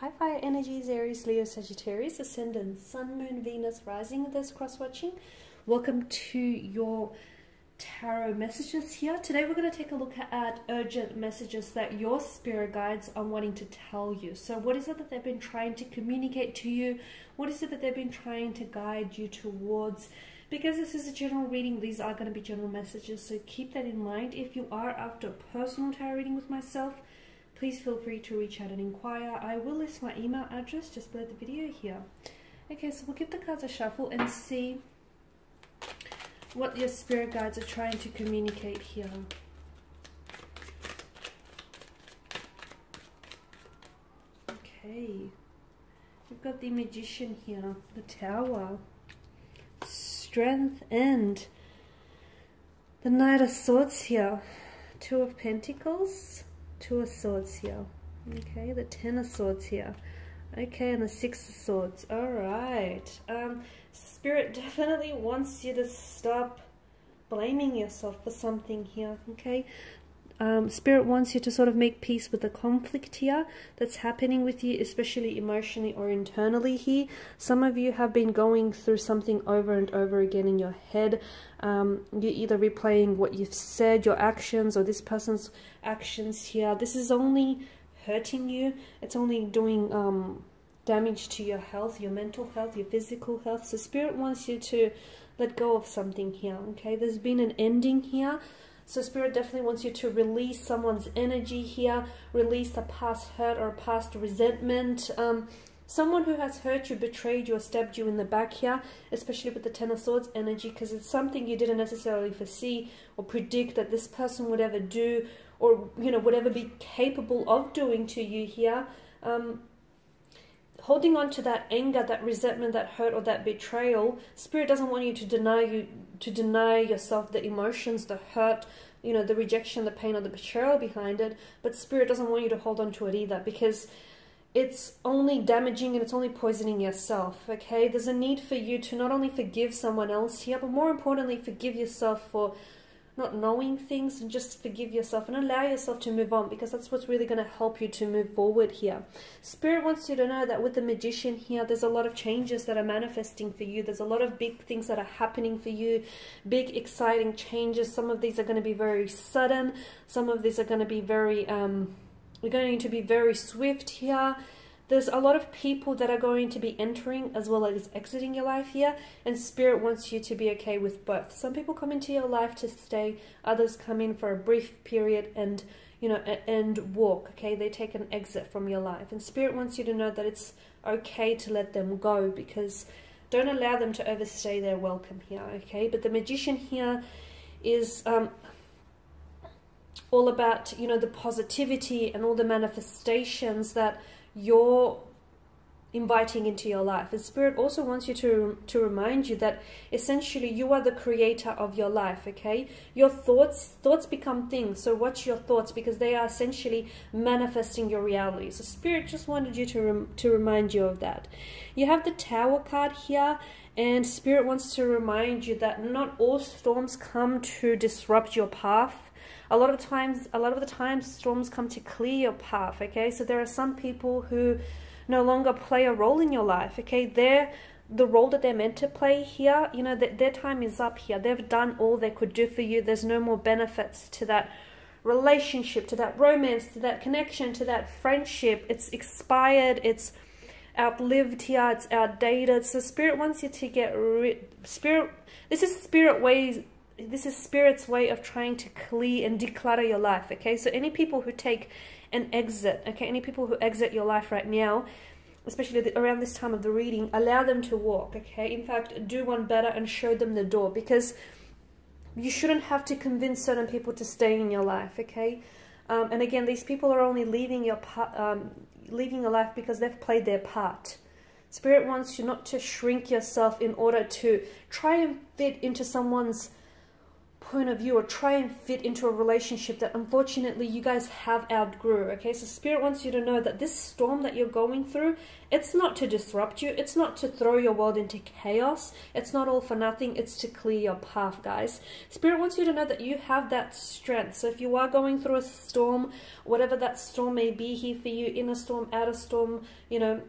Hi fire energies, Aries, Leo, Sagittarius, Ascendant, Sun, Moon, Venus, Rising with us cross-watching. Welcome to your tarot messages here. Today we're going to take a look at urgent messages that your spirit guides are wanting to tell you. So what is it that they've been trying to communicate to you? What is it that they've been trying to guide you towards? Because this is a general reading, these are going to be general messages, so keep that in mind. If you are after a personal tarot reading with myself, please feel free to reach out and inquire. I will list my email address just below the video here. Okay, so we'll give the cards a shuffle and see what your spirit guides are trying to communicate here. Okay, we've got the Magician here, the Tower, Strength, and the Knight of Swords here, Two of Pentacles, Two of Swords here, okay, the Ten of Swords here, okay, and the Six of Swords. All right, Spirit definitely wants you to stop blaming yourself for something here, okay. Spirit wants you to sort of make peace with the conflict here that's happening with you, especially emotionally or internally here. Some of you have been going through something over and over again in your head. You're either replaying what you've said, your actions, or this person's actions here. This is only hurting you. It's only doing damage to your health, your mental health, your physical health. So Spirit wants you to let go of something here, okay? There's been an ending here. So Spirit definitely wants you to release someone's energy here, release the past hurt or past resentment. Someone who has hurt you, betrayed you, or stabbed you in the back here, especially with the Ten of Swords energy, because it's something you didn't necessarily foresee or predict that this person would ever do, or, you know, would ever be capable of doing to you here. Holding on to that anger, that resentment, that hurt, or that betrayal, Spirit doesn't want you to deny yourself the emotions, the hurt, you know, the rejection, the pain, or the betrayal behind it. But Spirit doesn't want you to hold on to it either, because it's only damaging and it's only poisoning yourself, okay? There's a need for you to not only forgive someone else here, but more importantly, forgive yourself for not knowing things, and just forgive yourself and allow yourself to move on, because that's what's really going to help you to move forward here. Spirit wants you to know that with the Magician here, there's a lot of changes that are manifesting for you. There's a lot of big things that are happening for you, big exciting changes. Some of these are going to be very sudden. Some of these are going to be very, we're going to be very swift here. There's a lot of people that are going to be entering as well as exiting your life here, and Spirit wants you to be okay with both. Some people come into your life to stay, others come in for a brief period and, you know, and walk, okay? They take an exit from your life, and Spirit wants you to know that it's okay to let them go, because don't allow them to overstay their welcome here, okay? But the Magician here is all about, you know, the positivity and all the manifestations that you're inviting into your life. And Spirit also wants you to remind you that essentially you are the creator of your life, okay? Your thoughts become things. So watch your thoughts, because they are essentially manifesting your reality. So Spirit just wanted you to remind you of that. You have the Tower card here, and Spirit wants to remind you that not all storms come to disrupt your path. A lot of the time, storms come to clear your path, okay? So there are some people who no longer play a role in your life, okay? They're the role that they're meant to play here. You know, their time is up here. They've done all they could do for you. There's no more benefits to that relationship, to that romance, to that connection, to that friendship. It's expired. It's outlived here. It's outdated. So Spirit wants you to get rid... This is Spirit's way of trying to clear and declutter your life, okay? So any people who take an exit, okay, any people who exit your life right now, especially around this time of the reading, allow them to walk, okay? In fact, do one better and show them the door, because you shouldn't have to convince certain people to stay in your life, okay? And again, these people are only leaving your life because they've played their part. Spirit wants you not to shrink yourself in order to try and fit into someone's point of view or try and fit into a relationship that unfortunately you guys have outgrew, okay? So Spirit wants you to know that this storm that you're going through, it's not to disrupt you. It's not to throw your world into chaos. It's not all for nothing. It's to clear your path, guys. Spirit wants you to know that you have that strength. So if you are going through a storm, whatever that storm may be here for you, inner storm, outer storm, you know,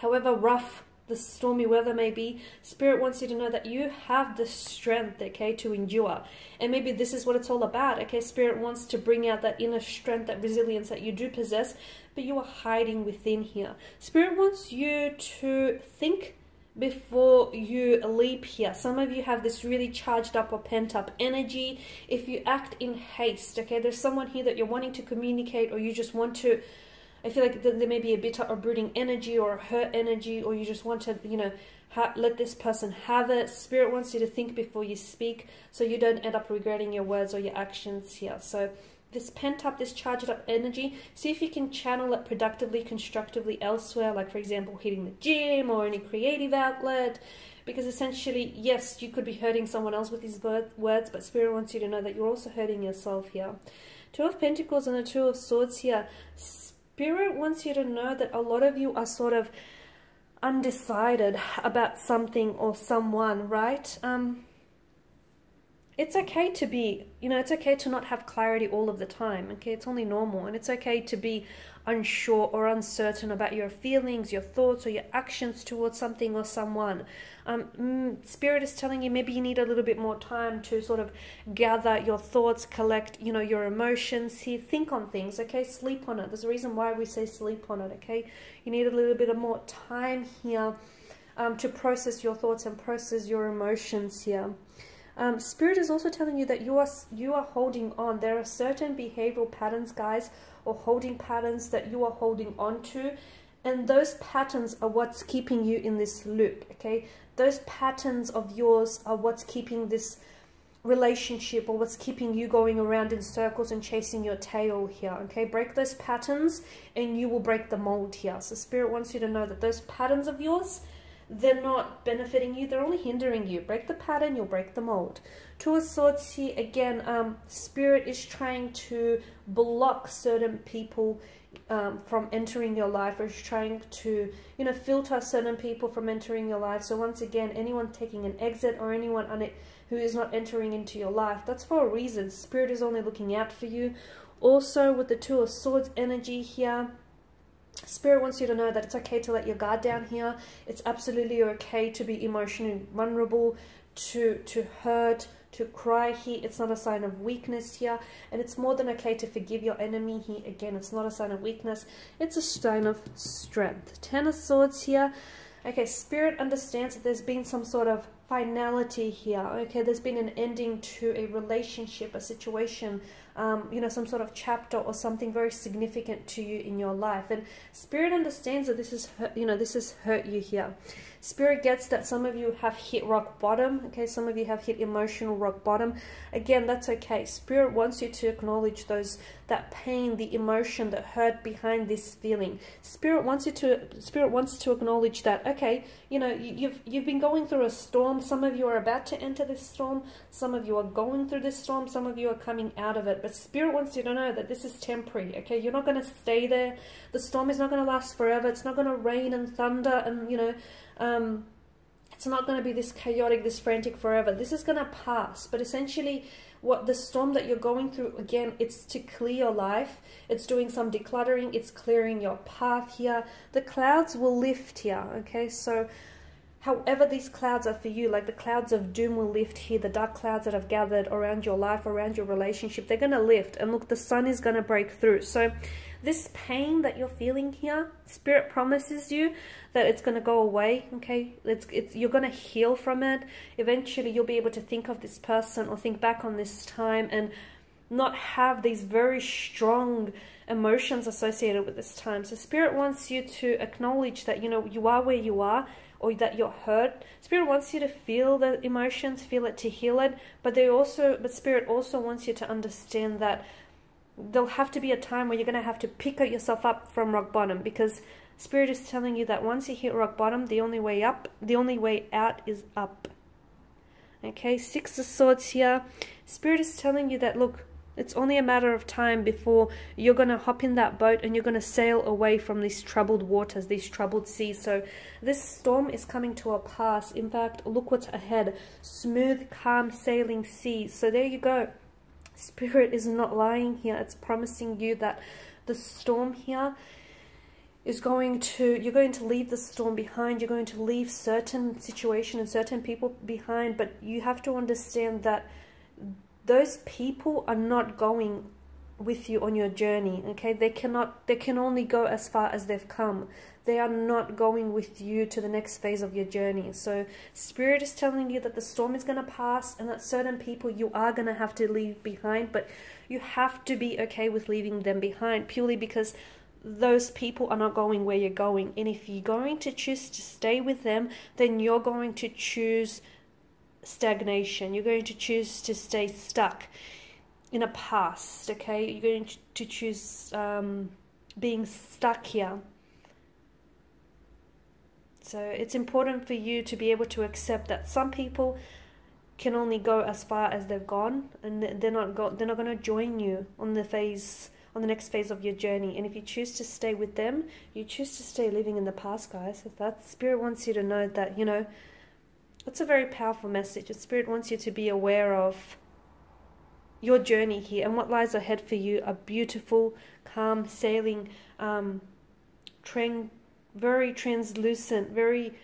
however rough the stormy weather may be, Spirit wants you to know that you have the strength, okay, to endure. And maybe this is what it's all about, okay? Spirit wants to bring out that inner strength, that resilience that you do possess, but you are hiding within here. Spirit wants you to think before you leap here. Some of you have this really charged up or pent up energy. If you act in haste, okay, there's someone here that you're wanting to communicate, or you just want to, I feel like there may be a bitter or brooding energy or a hurt energy, or you just want to, you know, let this person have it. Spirit wants you to think before you speak so you don't end up regretting your words or your actions here. So this pent up, this charged up energy, see if you can channel it productively, constructively elsewhere, like for example, hitting the gym or any creative outlet. Because essentially, yes, you could be hurting someone else with these words, but Spirit wants you to know that you're also hurting yourself here. Two of Pentacles and the Two of Swords here. Spirit wants you to know that a lot of you are sort of undecided about something or someone, right? It's okay to be, you know, it's okay to not have clarity all of the time, okay? It's only normal, and it's okay to be unsure or uncertain about your feelings, your thoughts, or your actions towards something or someone. Spirit is telling you maybe you need a little bit more time to sort of gather your thoughts, collect, you know, your emotions here. Think on things, okay? Sleep on it. There's a reason why we say sleep on it, okay? You need a little bit of more time here to process your thoughts and process your emotions here. Spirit is also telling you that you are holding on. There are certain behavioral patterns, guys, or holding patterns that you are holding on to, and those patterns are what's keeping you in this loop, okay? Those patterns of yours are what's keeping this relationship, or what's keeping you going around in circles and chasing your tail here, okay? Break those patterns and you will break the mold here. So Spirit wants you to know that those patterns of yours, they're not benefiting you, they're only hindering you. Break the pattern, you'll break the mold. Two of Swords here, again, Spirit is trying to block certain people from entering your life, or is trying to, you know, filter certain people from entering your life. So once again, anyone taking an exit or anyone on it who is not entering into your life, that's for a reason. Spirit is only looking out for you. Also, with the Two of Swords energy here, Spirit wants you to know that it's okay to let your guard down here. It's absolutely okay to be emotionally vulnerable, to hurt, to cry here. It's not a sign of weakness here. And it's more than okay to forgive your enemy here. Again, it's not a sign of weakness. It's a sign of strength. Ten of Swords here. Okay, Spirit understands that there's been some sort of finality here, okay? There's been an ending to a relationship, a situation, you know, some sort of chapter or something very significant to you in your life. And Spirit understands that this is, you know, this has hurt you here. Spirit gets that some of you have hit rock bottom, okay? Some of you have hit emotional rock bottom. Again, that's okay. Spirit wants you to acknowledge those, that pain, the emotion, that hurt behind this feeling. Spirit wants to acknowledge that, okay, you know, you've been going through a storm. Some of you are about to enter this storm. Some of you are going through this storm. Some of you are coming out of it. But Spirit wants you to know that this is temporary, okay? You're not going to stay there. The storm is not going to last forever. It's not going to rain and thunder and, you know, it's not going to be this chaotic, this frantic forever. This is going to pass. But essentially, what the storm that you're going through, again, it's to clear your life. It's doing some decluttering. It's clearing your path here. The clouds will lift here, okay? So however these clouds are for you, like the clouds of doom will lift here, the dark clouds that have gathered around your life, around your relationship, they're going to lift. And look, the sun is going to break through. So this pain that you're feeling here, Spirit promises you that it's going to go away, okay? You're going to heal from it. Eventually, you'll be able to think of this person or think back on this time and not have these very strong emotions associated with this time. So Spirit wants you to acknowledge that, you know, you are where you are, or that you're hurt. Spirit wants you to feel the emotions, feel it to heal it, but Spirit also wants you to understand that there'll have to be a time where you're going to have to pick yourself up from rock bottom, because Spirit is telling you that once you hit rock bottom, the only way up, the only way out is up. Okay, Six of Swords here. Spirit is telling you that, look, it's only a matter of time before you're going to hop in that boat and you're going to sail away from these troubled waters, these troubled seas. So this storm is coming to a pass. In fact, look what's ahead. Smooth, calm sailing seas. So there you go. Spirit is not lying here. It's promising you that the storm here is going to, you're going to leave the storm behind. You're going to leave certain situation and certain people behind. But you have to understand that those people are not going with you on your journey, okay? They can only go as far as they've come. They are not going with you to the next phase of your journey. So Spirit is telling you that the storm is going to pass and that certain people you are going to have to leave behind, but you have to be okay with leaving them behind purely because those people are not going where you're going. And if you're going to choose to stay with them, then you're going to choose stagnation. You're going to choose to stay stuck in a past, okay? You're going to choose being stuck here. So it's important for you to be able to accept that some people can only go as far as they've gone, and they're not going to join you on the phase, on the next phase of your journey. And if you choose to stay with them, you choose to stay living in the past, guys. If that Spirit wants you to know that, you know, it's a very powerful message. The Spirit wants you to be aware of your journey here and what lies ahead for you. A beautiful, calm sailing, very translucent, very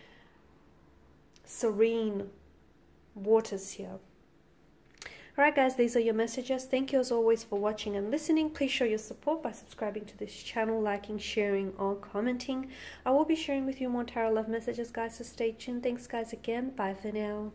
serene waters here. Alright guys, these are your messages. Thank you as always for watching and listening. Please show your support by subscribing to this channel, liking, sharing or commenting. I will be sharing with you more tarot love messages, guys, so stay tuned. Thanks guys again. Bye for now.